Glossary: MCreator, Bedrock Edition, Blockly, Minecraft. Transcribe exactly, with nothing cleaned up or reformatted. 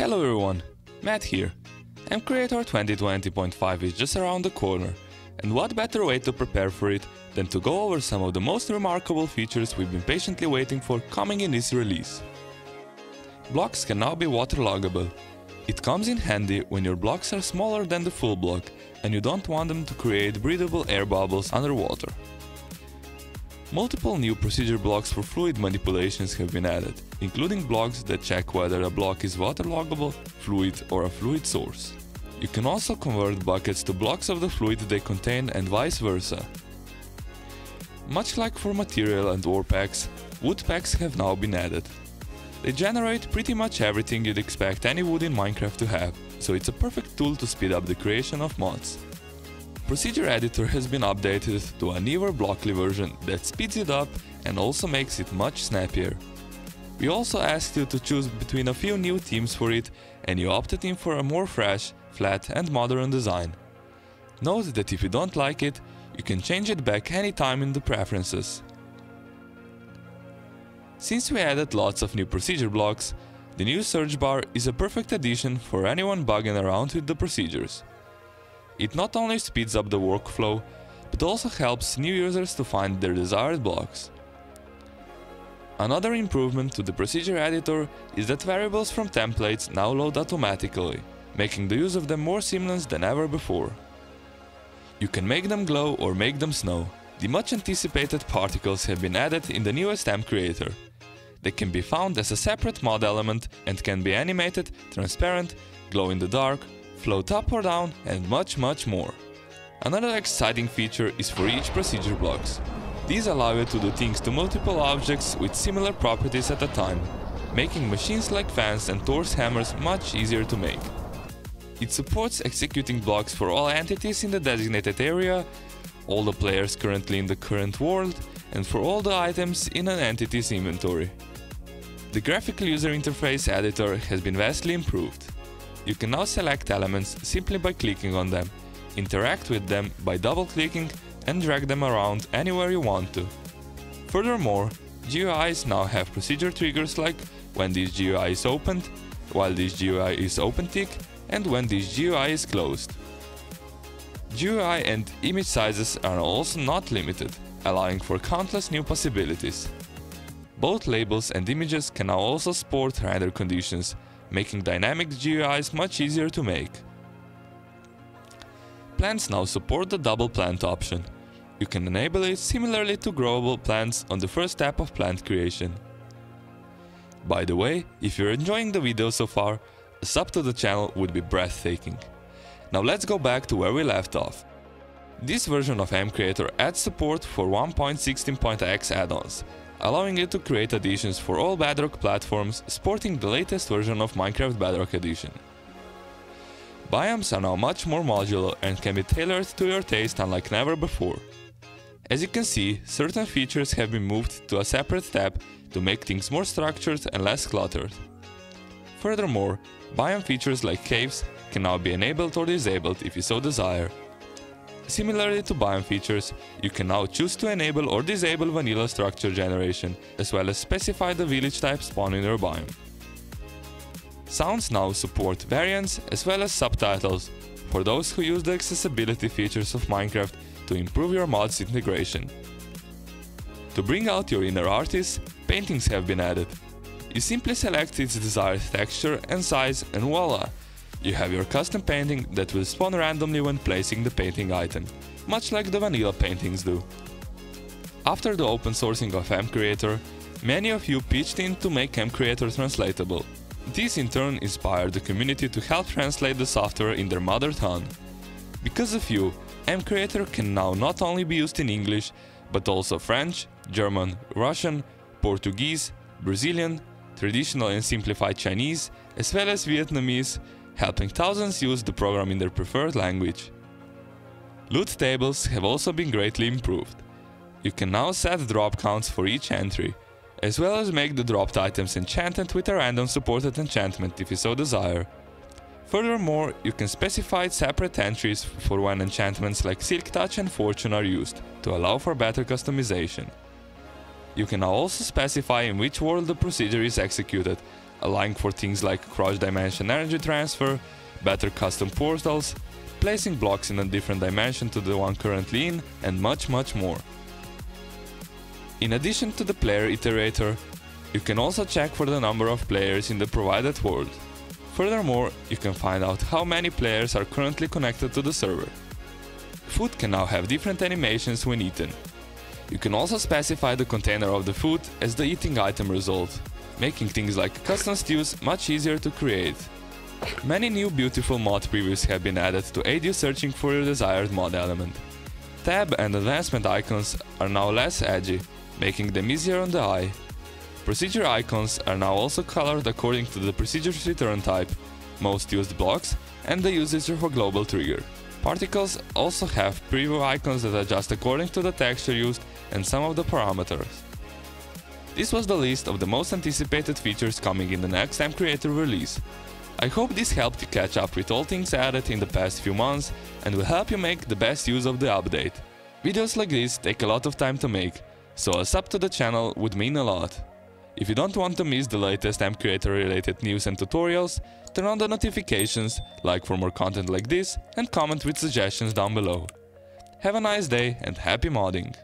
Hello everyone, Matt here. MCreator twenty twenty point five is just around the corner, and what better way to prepare for it than to go over some of the most remarkable features we've been patiently waiting for coming in this release. Blocks can now be waterloggable. It comes in handy when your blocks are smaller than the full block and you don't want them to create breathable air bubbles underwater. Multiple new procedure blocks for fluid manipulations have been added, including blocks that check whether a block is waterloggable, fluid or a fluid source. You can also convert buckets to blocks of the fluid they contain and vice versa. Much like for material and ore packs, wood packs have now been added. They generate pretty much everything you'd expect any wood in Minecraft to have, so it's a perfect tool to speed up the creation of mods. Procedure Editor has been updated to a newer Blockly version that speeds it up and also makes it much snappier. We also asked you to choose between a few new themes for it, and you opted in for a more fresh, flat and modern design. Note that if you don't like it, you can change it back any time in the preferences. Since we added lots of new procedure blocks, the new search bar is a perfect addition for anyone bugging around with the procedures. It not only speeds up the workflow, but also helps new users to find their desired blocks. Another improvement to the procedure editor is that variables from templates now load automatically, making the use of them more seamless than ever before. You can make them glow or make them snow. The much anticipated particles have been added in the newest MCreator. They can be found as a separate mod element and can be animated, transparent, glow in the dark, float up or down, and much much more. Another exciting feature is for each procedure blocks. These allow you to do things to multiple objects with similar properties at a time, making machines like fans and Thor's hammers much easier to make. It supports executing blocks for all entities in the designated area, all the players currently in the current world, and for all the items in an entity's inventory. The graphical user interface editor has been vastly improved. You can now select elements simply by clicking on them, interact with them by double-clicking and drag them around anywhere you want to. Furthermore, G U Is now have procedure triggers like when this G U I is opened, while this G U I is open tick, and when this G U I is closed. G U I and image sizes are also not limited, allowing for countless new possibilities. Both labels and images can now also support render conditions, making dynamic G U Is much easier to make. Plants now support the double plant option. You can enable it similarly to growable plants on the first step of plant creation. By the way, if you're enjoying the video so far, a sub to the channel would be breathtaking. Now let's go back to where we left off. This version of MCreator adds support for one point sixteen point X add-ons, allowing it to create additions for all Bedrock platforms sporting the latest version of Minecraft Bedrock Edition. Biomes are now much more modular and can be tailored to your taste unlike never before. As you can see, certain features have been moved to a separate tab to make things more structured and less cluttered. Furthermore, biome features like caves can now be enabled or disabled if you so desire. Similarly to biome features, you can now choose to enable or disable vanilla structure generation, as well as specify the village type spawn in your biome. Sounds now support variants as well as subtitles, for those who use the accessibility features of Minecraft to improve your mod's integration. To bring out your inner artist, paintings have been added. You simply select its desired texture and size and voila! You have your custom painting that will spawn randomly when placing the painting item, much like the vanilla paintings do. After the open sourcing of MCreator, many of you pitched in to make MCreator translatable. This in turn inspired the community to help translate the software in their mother tongue. Because of you, MCreator can now not only be used in English, but also French, German, Russian, Portuguese, Brazilian, traditional and simplified Chinese, as well as Vietnamese, helping thousands use the program in their preferred language. Loot tables have also been greatly improved. You can now set drop counts for each entry, as well as make the dropped items enchanted with a random supported enchantment if you so desire. Furthermore, you can specify separate entries for when enchantments like Silk Touch and Fortune are used, to allow for better customization. You can now also specify in which world the procedure is executed, allowing for things like cross-dimension energy transfer, better custom portals, placing blocks in a different dimension to the one currently in, and much much more. In addition to the player iterator, you can also check for the number of players in the provided world. Furthermore, you can find out how many players are currently connected to the server. Food can now have different animations when eaten. You can also specify the container of the food as the eating item result, making things like custom stews much easier to create. Many new beautiful mod previews have been added to aid you searching for your desired mod element. Tab and advancement icons are now less edgy, making them easier on the eye. Procedure icons are now also colored according to the procedure's return type, most used blocks, and the use user for global trigger. Particles also have preview icons that adjust according to the texture used and some of the parameters. This was the list of the most anticipated features coming in the next MCreator release. I hope this helped you catch up with all things added in the past few months and will help you make the best use of the update. Videos like this take a lot of time to make, so a sub to the channel would mean a lot. If you don't want to miss the latest MCreator related news and tutorials, turn on the notifications, like for more content like this, and comment with suggestions down below. Have a nice day and happy modding!